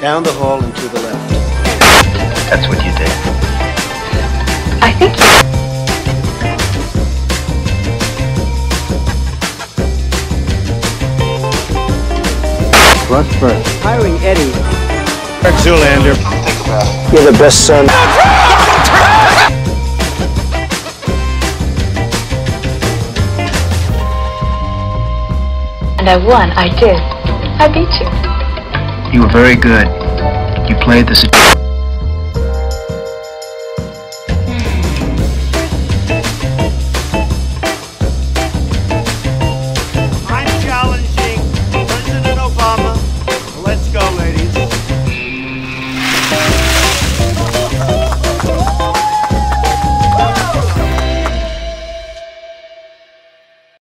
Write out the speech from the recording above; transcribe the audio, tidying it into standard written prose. Down the hall and to the left. That's what you did. I think you... Rush first. Hiring Eddie. Zoolander. Think about it. You're the best son. And I won, I did. I beat you. You were very good. You played this.